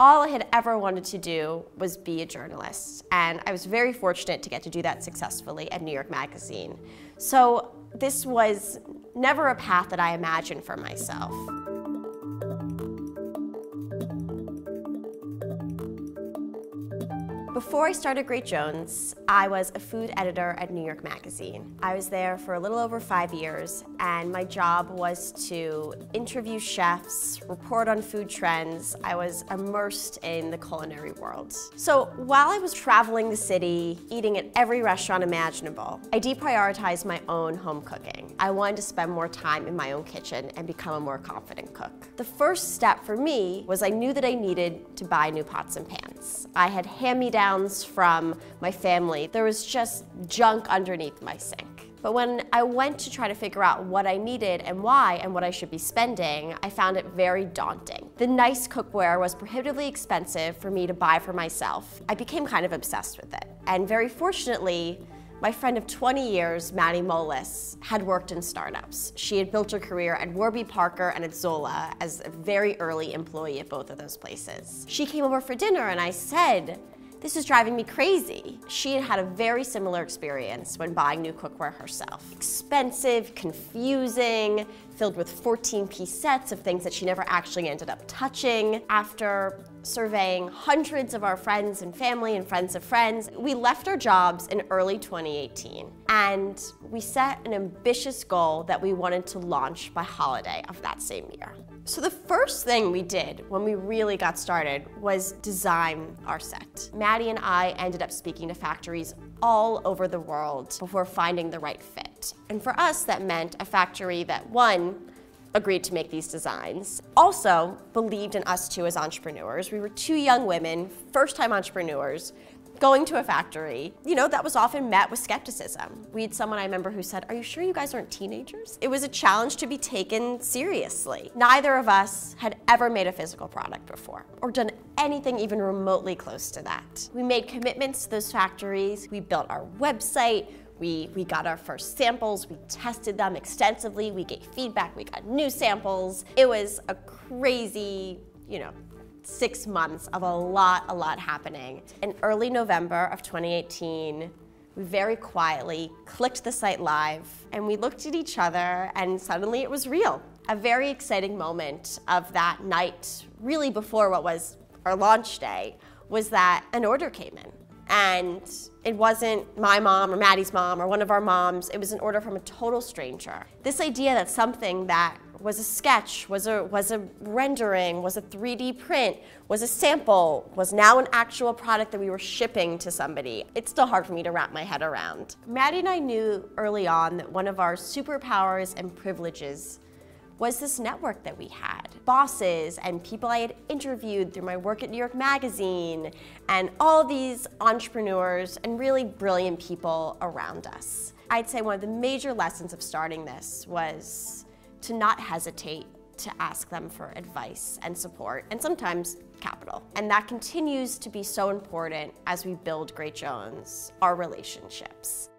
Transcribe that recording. all I had ever wanted to do was be a journalist, and I was very fortunate to get to do that successfully at New York Magazine. So this was never a path that I imagined for myself. Before I started Great Jones, I was a food editor at New York Magazine. I was there for a little over 5 years, and my job was to interview chefs, report on food trends. I was immersed in the culinary world. So while I was traveling the city, eating at every restaurant imaginable, I deprioritized my own home cooking. I wanted to spend more time in my own kitchen and become a more confident cook. The first step for me was I knew that I needed to buy new pots and pans. I had hand-me-down from my family. There was just junk underneath my sink. But when I went to try to figure out what I needed and why and what I should be spending, I found it very daunting. The nice cookware was prohibitively expensive for me to buy for myself. I became kind of obsessed with it. And very fortunately, my friend of 20 years, Maddy Moelis, had worked in startups. She had built her career at Warby Parker and at Zola as a very early employee at both of those places. She came over for dinner and I said, "This is driving me crazy." She had had a very similar experience when buying new cookware herself. Expensive, confusing, filled with 14-piece sets of things that she never actually ended up touching. After surveying hundreds of our friends and family and friends of friends, we left our jobs in early 2018, and we set an ambitious goal that we wanted to launch by holiday of that same year. So the first thing we did when we really got started was design our set. Maddy and I ended up speaking to factories all over the world before finding the right fit. And for us, that meant a factory that, one, agreed to make these designs, also believed in us too as entrepreneurs. We were two young women, first-time entrepreneurs, going to a factory, you know, that was often met with skepticism. We had someone I remember who said, "Are you sure you guys aren't teenagers?" It was a challenge to be taken seriously. Neither of us had ever made a physical product before or done anything even remotely close to that. We made commitments to those factories. We built our website. We got our first samples, we tested them extensively, we gave feedback, we got new samples. It was a crazy, you know, 6 months of a lot happening. In early November of 2018, we very quietly clicked the site live, and we looked at each other, and suddenly it was real. A very exciting moment of that night, really before what was our launch day, was that an order came in. And it wasn't my mom or Maddy's mom or one of our moms. It was an order from a total stranger. This idea that something that was a sketch, was a rendering, was a 3D print, was a sample, was now an actual product that we were shipping to somebody. It's still hard for me to wrap my head around. Maddy and I knew early on that one of our superpowers and privileges was this network that we had. Bosses and people I had interviewed through my work at New York Magazine and all these entrepreneurs and really brilliant people around us. I'd say one of the major lessons of starting this was to not hesitate to ask them for advice and support and sometimes capital. And that continues to be so important as we build Great Jones, our relationships.